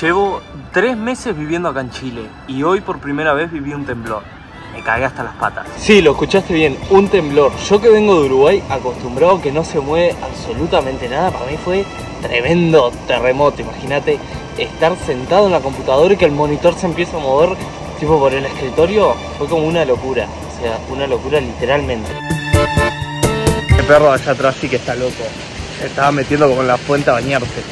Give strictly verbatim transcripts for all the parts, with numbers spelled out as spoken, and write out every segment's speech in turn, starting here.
Llevo tres meses viviendo acá en Chile y hoy por primera vez viví un temblor. Me cagué hasta las patas. Sí, lo escuchaste bien, un temblor. Yo que vengo de Uruguay, acostumbrado que no se mueve absolutamente nada, para mí fue tremendo terremoto. Imagínate estar sentado en la computadora y que el monitor se empieza a mover tipo por el escritorio, fue como una locura. O sea, una locura literalmente. El perro allá atrás sí que está loco. Se estaba metiendo con la fuente a bañarse.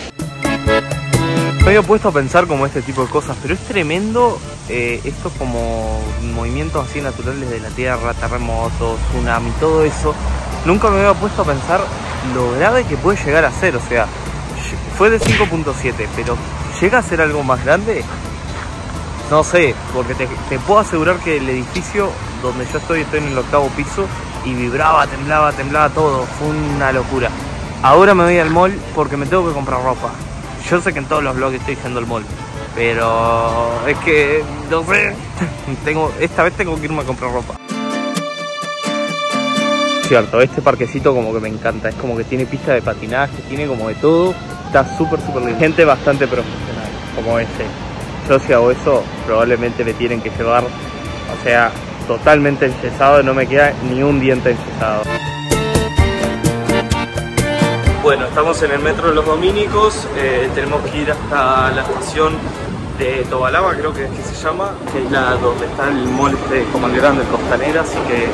Me había puesto a pensar como este tipo de cosas, pero es tremendo eh, estos como movimientos así naturales de la tierra, terremotos, tsunami, todo eso. Nunca me había puesto a pensar lo grave que puede llegar a ser. O sea, fue de cinco punto siete, pero llega a ser algo más grande. No sé, porque te, te puedo asegurar que el edificio donde yo estoy, estoy en el octavo piso y vibraba, temblaba, temblaba todo. Fue una locura. Ahora me voy al mall porque me tengo que comprar ropa. Yo sé que en todos los vlogs estoy yendo al mall, pero es que, no sé, tengo, esta vez tengo que irme a comprar ropa. Cierto, este parquecito como que me encanta, es como que tiene pista de patinaje, tiene como de todo, está súper, súper lindo. Gente bastante profesional, como este. Yo si hago eso, probablemente me tienen que llevar, o sea, totalmente encesado, no me queda ni un diente encesado. Bueno, estamos en el metro de Los Dominicos, eh, tenemos que ir hasta la estación de Tobalaba, creo que es que se llama, que es la donde está el mall este como el grande, el Costanera, así que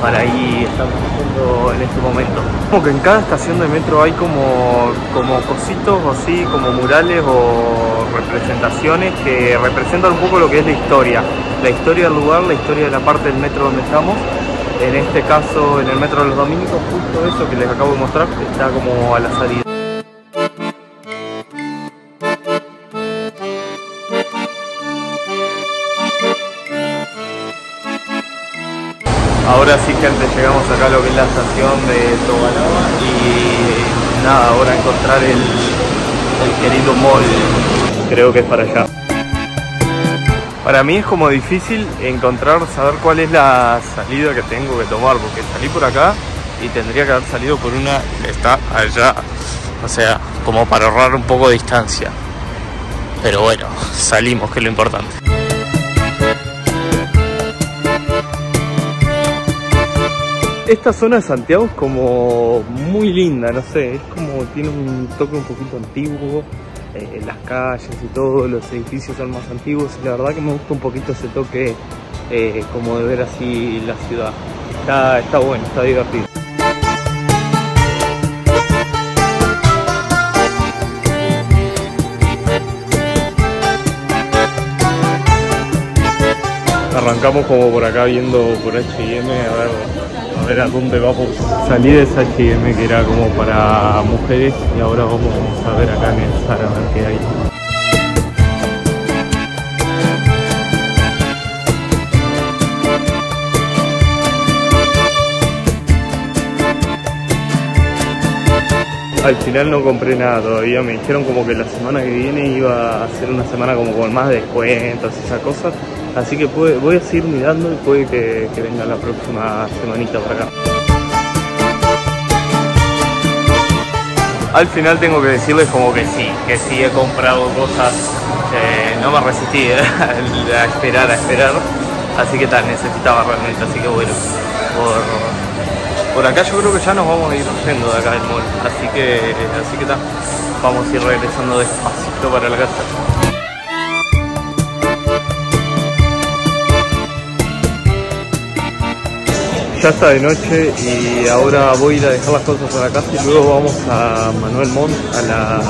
para ahí estamos yendo en este momento. Como que en cada estación de metro hay como, como cositos o así, como murales o representaciones que representan un poco lo que es la historia. La historia del lugar, la historia de la parte del metro donde estamos. En este caso, en el metro de Los Dominicos, justo eso que les acabo de mostrar, está como a la salida. Ahora sí, gente, llegamos acá a lo que es la estación de Tobalaba y nada, ahora encontrar el, el querido mall. Creo que es para allá. Para mí es como difícil encontrar, saber cuál es la salida que tengo que tomar, porque salí por acá y tendría que haber salido por una que está allá, o sea, como para ahorrar un poco de distancia. Pero bueno, salimos, que es lo importante. Esta zona de Santiago es como muy linda, no sé, es como tiene un toque un poquito antiguo. Eh, las calles y todo, los edificios son más antiguos y la verdad que me gusta un poquito ese toque eh, como de ver así la ciudad. Está, está bueno, está divertido. Arrancamos como por acá viendo por H y M, a ver, a ver a dónde vamos. Salí de esa H y M que era como para mujeres y ahora vamos a ver acá en el Zara a ver qué hay. Al final no compré nada todavía, me dijeron como que la semana que viene iba a ser una semana como con más descuentos y esas cosas. Así que puede, voy a seguir mirando y puede que, que venga la próxima semanita para acá. Al final tengo que decirles como que sí, que sí he comprado cosas, eh, no me resistí eh, a esperar, a esperar, así que tal, necesitaba realmente, así que bueno, por, por acá yo creo que ya nos vamos a ir yendo de acá del mall, así que, así que tal, vamos a ir regresando despacito para la casa. Ya está de noche y ahora voy a ir a dejar las cosas a la casa y luego vamos a Manuel Montt a la,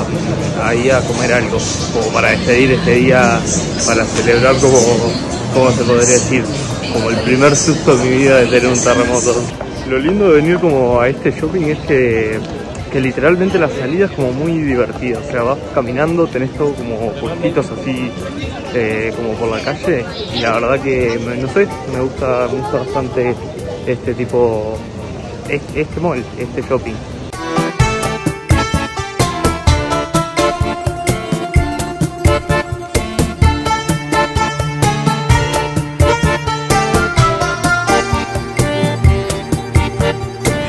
ahí a comer algo, como para despedir este día, para celebrar como, como se podría decir, como el primer susto de mi vida de tener un terremoto. Lo lindo de venir como a este shopping es que, que literalmente la salida es como muy divertida, o sea, vas caminando, tenés todo como puestitos así eh, como por la calle y la verdad que, no sé, me gusta, me gusta bastante este tipo, este, este mall, este shopping.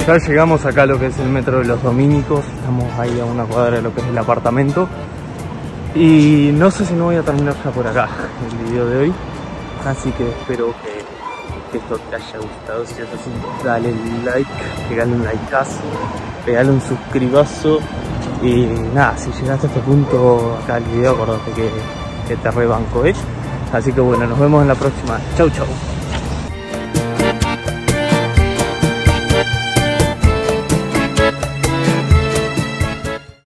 Ya llegamos acá a lo que es el metro de Los Dominicos, estamos ahí a una cuadra de lo que es el apartamento Y no sé si no voy a terminar ya por acá el video de hoy, así que espero que, que esto te haya gustado. Si es así, dale like, pegale un likeazo, pegale un suscribazo. Y nada, si llegaste a este punto acá al video, acordate que, que te rebanco, ¿eh? Así que bueno, nos vemos en la próxima. Chau, chau.